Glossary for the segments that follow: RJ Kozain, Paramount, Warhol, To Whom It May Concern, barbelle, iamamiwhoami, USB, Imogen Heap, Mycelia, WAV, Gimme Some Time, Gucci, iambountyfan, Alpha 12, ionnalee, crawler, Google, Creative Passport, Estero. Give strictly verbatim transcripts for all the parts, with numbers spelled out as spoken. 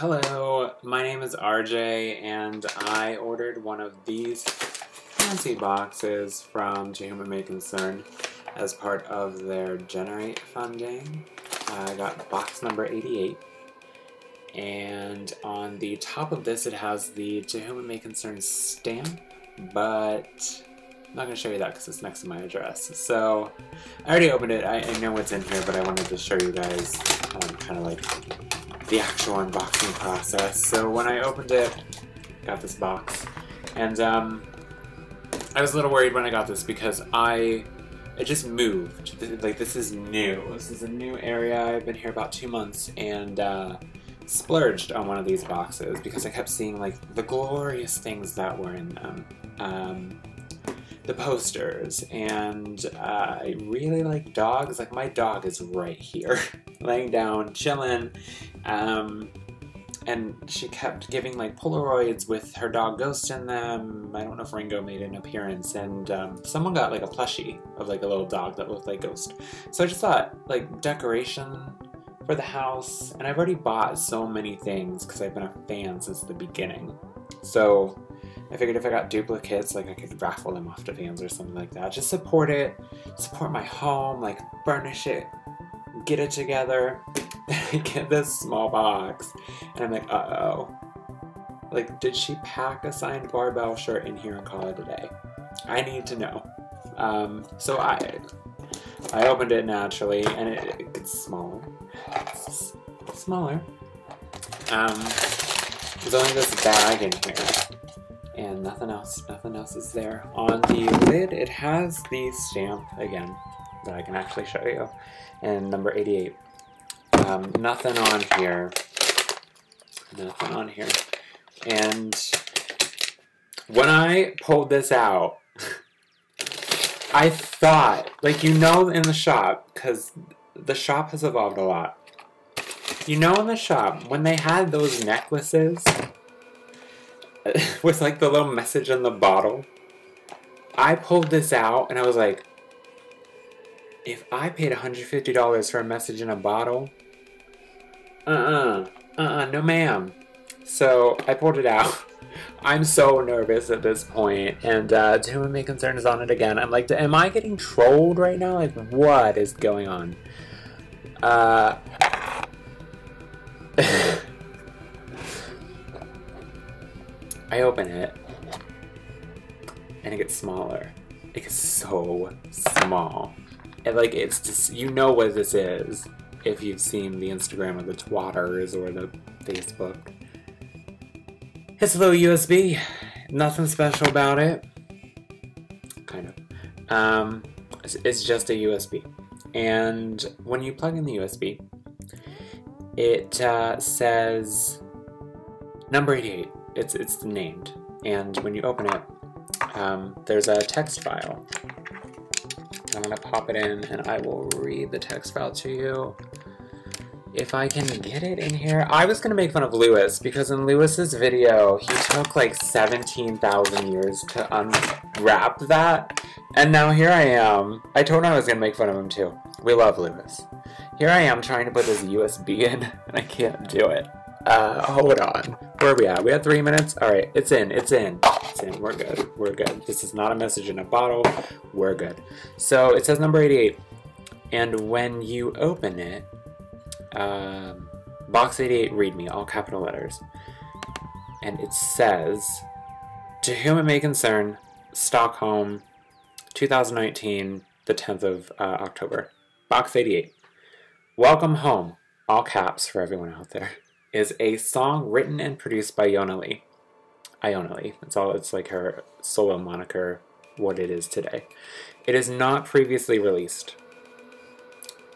Hello, my name is R J, and I ordered one of these fancy boxes from To Whom It May Concern as part of their Generate funding. I got box number eighty-eight, and on the top of this it has the To Whom It May Concern stamp, but I'm not going to show you that because it's next to my address. So, I already opened it, I, I know what's in here, but I wanted to show you guys um, kind of like the actual unboxing process. So when I opened it, got this box, and um, I was a little worried when I got this because I it just moved. Like, this is new. This is a new area. I've been here about two months and uh, splurged on one of these boxes because I kept seeing like the glorious things that were in them, um, the posters, and uh, I really like dogs. Like, my dog is right here, laying down, chilling. Um, and she kept giving like Polaroids with her dog Ghost in them. I don't know if Ringo made an appearance, and um, someone got like a plushie of like a little dog that looked like Ghost. So I just thought, like, decoration for the house, and I've already bought so many things because I've been a fan since the beginning. So I figured if I got duplicates, like, I could raffle them off to fans or something like that. Just support it, support my home, like, furnish it, get it together. I get this small box, and I'm like, uh-oh. Like, did she pack a signed barbell shirt in here and call it a day? I need to know. Um, so I I opened it naturally, and it, it gets smaller. It's smaller. Um, there's only this bag in here, and nothing else. Nothing else is there. On the lid, it has the stamp, again, that I can actually show you, and number eighty-eight. Um, nothing on here, nothing on here, and when I pulled this out, I thought, like, you know in the shop, because the shop has evolved a lot, you know in the shop, when they had those necklaces with, like, the little message in the bottle, I pulled this out, and I was like, if I paid one hundred fifty dollars for a message in a bottle, Uh-uh. Uh-uh. No, ma'am. So I pulled it out. I'm so nervous at this point, and uh, To Whom It May Concern is on it again. I'm like, am I getting trolled right now? Like, what is going on? Uh... I open it, and it gets smaller. It gets so small. And, like, it's just, you know what this is. If you've seen the Instagram or the Twatters or the Facebook. It's a little U S B. Nothing special about it. Kind of. Um, it's, it's just a U S B. And when you plug in the U S B, it uh, says number eighty-eight. It's, it's named. And when you open it, um, there's a text file. I'm going to pop it in, and I will read the text file to you. If I can get it in here. I was going to make fun of Lewis, because in Lewis's video, he took like seventeen thousand years to unwrap that. And now here I am. I told him I was going to make fun of him too. We love Lewis. Here I am trying to put this U S B in, and I can't do it. Uh, hold on. Where are we at? We had three minutes? Alright, it's in, it's in, it's in. We're good, we're good. This is not a message in a bottle. We're good. So, it says number eighty-eight. And when you open it, um, box eighty-eight, read me, all capital letters. And it says, To Whom It May Concern, Stockholm, two thousand nineteen, the tenth of uh, October. Box eighty-eight. Welcome home, all caps for everyone out there. Is a song written and produced by ionnalee. Ionnalee. It's all, it's like her solo moniker, what it is today. It is not previously released.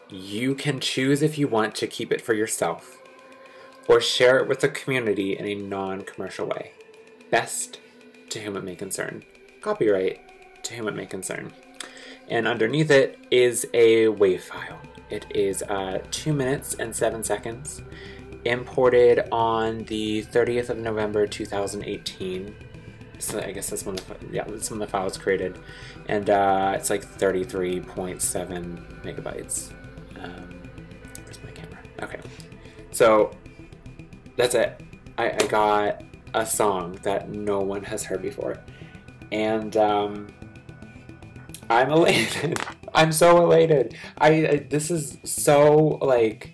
You can choose if you want to keep it for yourself or share it with the community in a non-commercial way. Best To Whom It May Concern. Copyright To Whom It May Concern. And underneath it is a WAV file. It is uh, two minutes and seven seconds. Imported on the thirtieth of November two thousand eighteen. So I guess that's when the, yeah, that's when the file was created, and uh, it's like thirty-three point seven megabytes. Um, where's my camera? Okay, so That's it. I, I got a song that no one has heard before. And um, I'm elated. I'm so elated. I, I this is so, like,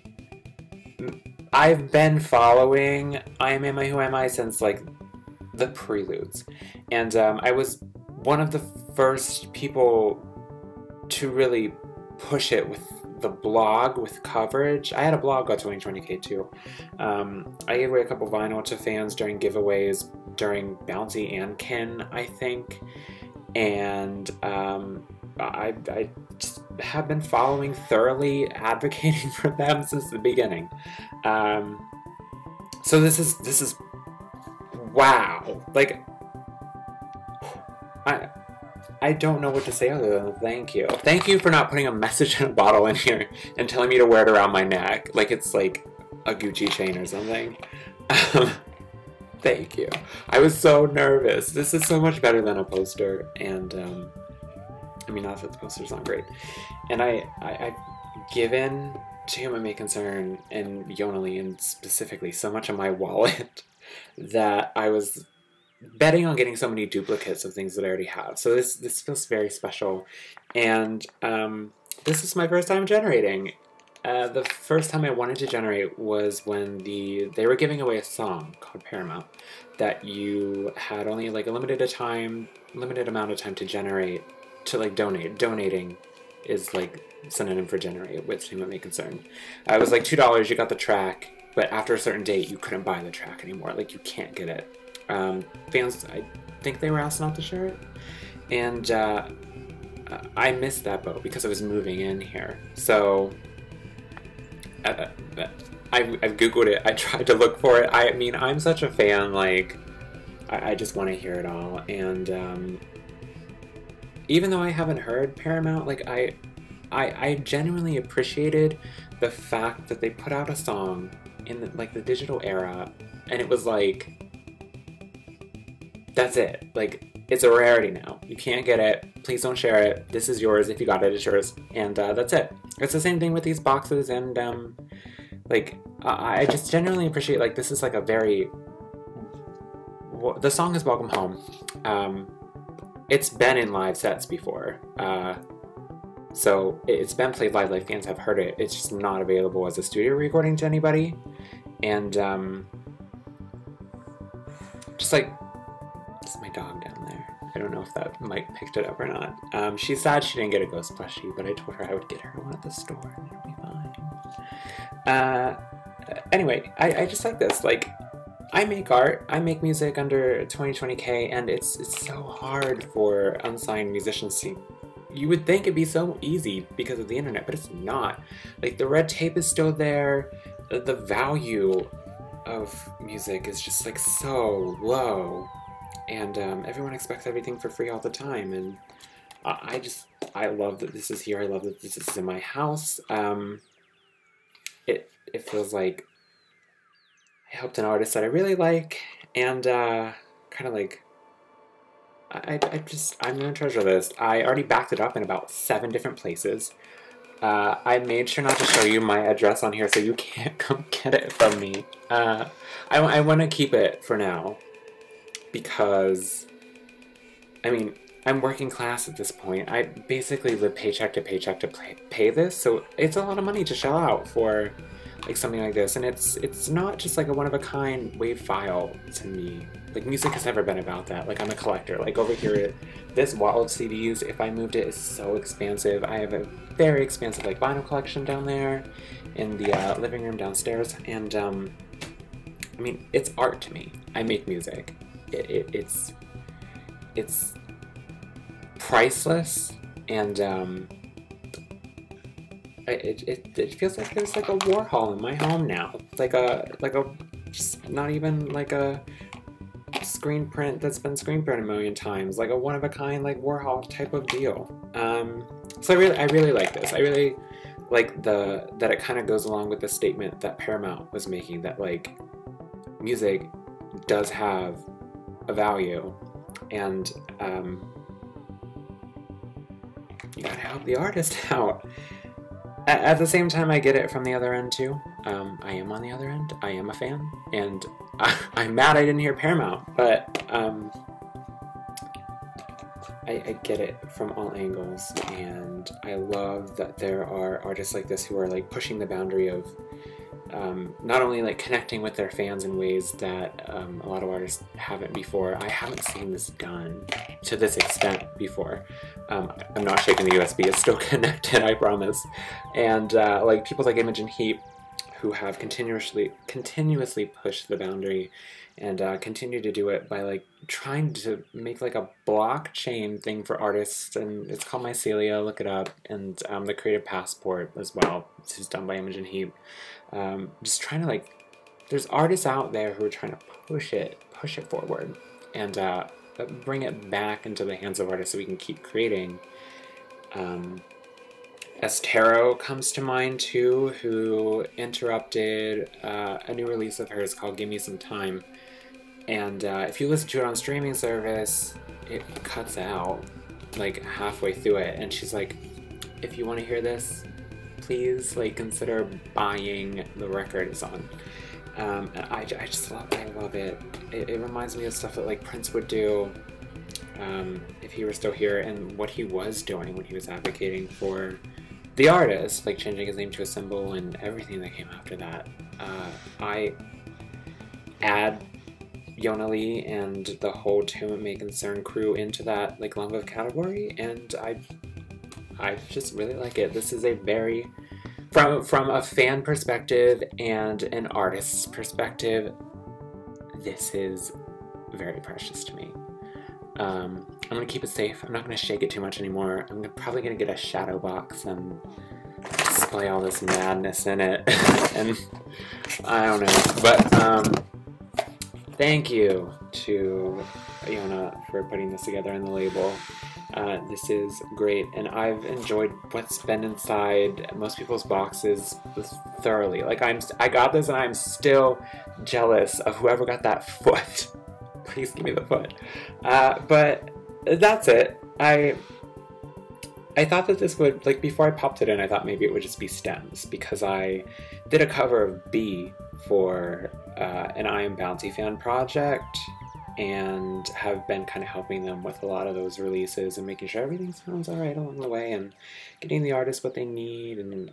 I've been following iamamiwhoami since, like, the preludes. And um, I was one of the first people to really push it with the blog, with coverage. I had a blog on twenty twenty K too. Um, I gave away a couple vinyl to fans during giveaways during Bouncy and Kin, I think. And um, I, I just have been following thoroughly, advocating for them since the beginning. Um, so this is, this is, wow. Like, I, I don't know what to say other than thank you. Thank you for not putting a message in a bottle in here and telling me to wear it around my neck like it's like a Gucci chain or something. Um, thank you. I was so nervous. This is so much better than a poster, and um, I mean, not that the poster's not great. And I, I, I've given To Whom It May Concern and Ionnalee, and specifically so much of my wallet that I was betting on getting so many duplicates of things that I already have. So this this feels very special, and um, this is my first time generating. Uh, the first time I wanted to generate was when the they were giving away a song called Paramount that you had only like a limited a time, limited amount of time to generate, to like donate. Donating is like synonym for generate with To Whom It May Concern. Uh, it was like two dollars. You got the track, but after a certain date, you couldn't buy the track anymore. Like you can't get it. Um, fans, I think they were asked not to share it, and uh, I missed that boat because I was moving in here. So uh, I've, I've Googled it. I tried to look for it. I mean, I'm such a fan. Like, I, I just want to hear it all. And um, even though I haven't heard Paramount, like I, I, I genuinely appreciated the fact that they put out a song in the, like the digital era, and it was like, that's it. Like, it's a rarity now. You can't get it. Please don't share it. This is yours. If you got it, it's yours. And uh, that's it. It's the same thing with these boxes, and um, like, I, I just genuinely appreciate, like, this is like a very, well, the song is Welcome Home. Um, it's been in live sets before. Uh, so it's been played live, like fans have heard it. It's just not available as a studio recording to anybody. And um, just like, it's my dog down there. I don't know if that mic picked it up or not. Um, she's sad she didn't get a ghost plushie, but I told her I would get her one at the store and it'll be fine. Uh, anyway, I, I just like this. Like, I make art, I make music under twenty twenty K, and it's, it's so hard for unsigned musicians to. You would think it'd be so easy because of the internet, but it's not. Like, the red tape is still there, the, the value of music is just like so low. And um, everyone expects everything for free all the time, and I, I just, I love that this is here, I love that this is in my house. Um, it, it feels like I helped an artist that I really like, and uh, kind of like, I, I just, I'm going to treasure this. I already backed it up in about seven different places. Uh, I made sure not to show you my address on here so you can't come get it from me. Uh, I, I want to keep it for now. Because, I mean, I'm working class at this point. I basically live paycheck to paycheck to pay, pay this, so it's a lot of money to shell out for like something like this. And it's it's not just like a one-of-a-kind wave file to me. Like, music has never been about that. Like, I'm a collector. Like, over here, this wall of C Ds, if I moved it, is so expansive. I have a very expansive, like, vinyl collection down there in the uh, living room downstairs. And, um, I mean, it's art to me. I make music. It, it, it's it's priceless, and um, it, it it feels like there's like a Warhol in my home now, like a like a just not even like a screen print that's been screen printed a million times, like a one of a kind like Warhol type of deal. Um, so I really I really like this. I really like the that it kind of goes along with the statement that Paramount was making, that like music does have a value, and um, you gotta help the artist out. A at the same time, I get it from the other end too. Um, I am on the other end. I am a fan, and I, I'm mad I didn't hear Paramount, but um, I, I get it from all angles, and I love that there are artists like this who are like pushing the boundary of um, not only like connecting with their fans in ways that um, a lot of artists haven't before. I haven't seen this done to this extent before. Um, I'm not shaking the U S B; it's still connected, I promise. And uh, like people like Imogen Heap, who have continuously continuously pushed the boundary and uh, continue to do it by like trying to make like a blockchain thing for artists, and it's called Mycelia, look it up, and um, the Creative Passport as well, which is done by Imogen Heap. Um, just trying to like, there's artists out there who are trying to push it, push it forward, and uh, bring it back into the hands of artists so we can keep creating. Um, Estero comes to mind too, who interrupted uh, a new release of hers called Gimme Some Time. And uh, if you listen to it on streaming service, it cuts out like halfway through it. And she's like, if you want to hear this, please like consider buying the record it's on. Um, I, I just love, I love it. it. It reminds me of stuff that like Prince would do um, if he were still here, and what he was doing when he was advocating for the artist, like changing his name to a symbol and everything that came after that. Uh, I add ionnalee and the whole To Whom It May Concern crew into that like lump of category, and I, I just really like it. This is a very, from from a fan perspective and an artist's perspective, this is very precious to me. Um, I'm gonna keep it safe. I'm not gonna shake it too much anymore. I'm probably gonna get a shadow box and display all this madness in it. And I don't know. But um, thank you to Iona for putting this together in the label. Uh, this is great, and I've enjoyed what's been inside most people's boxes thoroughly. Like I'm, I got this, and I'm still jealous of whoever got that foot. Please give me the foot. Uh, but that's it. I I thought that this would, like, before I popped it in, I thought maybe it would just be stems, because I did a cover of B for uh, an iambountyfan project, and have been kind of helping them with a lot of those releases and making sure everything sounds all right along the way and getting the artists what they need. And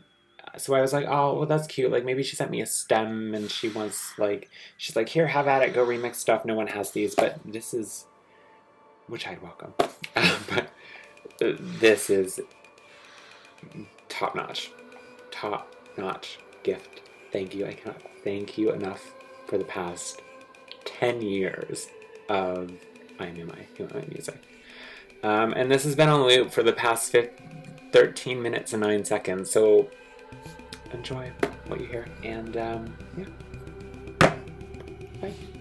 so I was like, oh, well, that's cute. Like, maybe she sent me a stem, and she wants, like, she's like, here, have at it, go remix stuff. No one has these, but this is, which I'd welcome. Uh, but uh, this is top-notch, top-notch gift. Thank you. I cannot thank you enough for the past ten years of iamamiwhoami music. Um, and this has been on loop for the past thirteen minutes and nine seconds, so enjoy what you hear, and um, yeah, bye.